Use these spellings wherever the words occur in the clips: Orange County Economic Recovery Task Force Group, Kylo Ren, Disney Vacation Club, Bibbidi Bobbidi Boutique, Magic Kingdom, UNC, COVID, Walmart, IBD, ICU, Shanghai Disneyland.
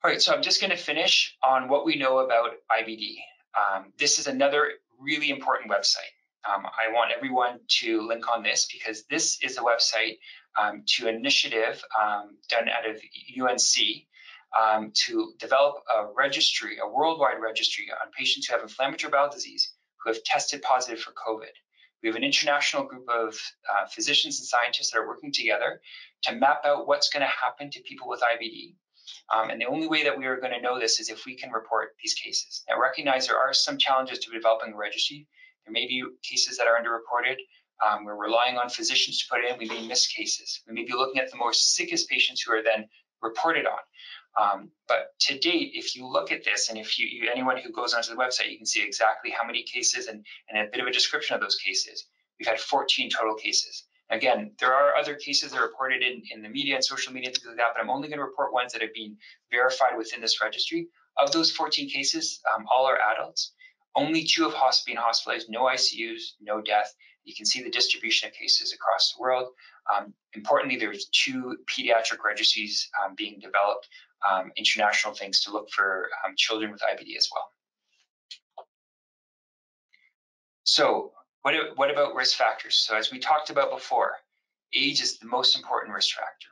All right, so I'm just going to finish on what we know about IBD. This is another really important website. I want everyone to link on this because this is a website to an initiative done out of UNC to develop a registry, a worldwide registry on patients who have inflammatory bowel disease who have tested positive for COVID. We have an international group of physicians and scientists that are working together to map out what's going to happen to people with IBD. And the only way that we are going to know this is if we can report these cases. Now, recognize there are some challenges to developing a registry. There may be cases that are underreported. We're relying on physicians to put it in. We may miss cases. We may be looking at the most sickest patients who are then reported on. But to date, if you look at this, and if anyone who goes onto the website, you can see exactly how many cases and a bit of a description of those cases. We've had 14 total cases. Again, there are other cases that are reported in the media and social media, things like that, but I'm only going to report ones that have been verified within this registry. Of those 14 cases, all are adults. Only 2 have been hospitalized, no ICUs, no death. You can see the distribution of cases across the world. Importantly, there's 2 pediatric registries being developed, international things to look for children with IBD as well. So what about risk factors? So as we talked about before, age is the most important risk factor.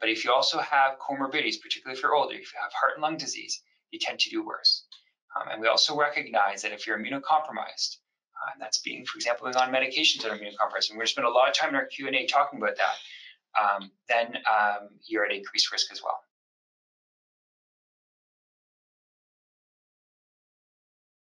But if you also have comorbidities, particularly if you're older, if you have heart and lung disease, you tend to do worse. And we also recognize that if you're immunocompromised, and that's being, for example, on medications that are immunocompromised, and we're going to spend a lot of time in our Q&A talking about that, then you're at increased risk as well.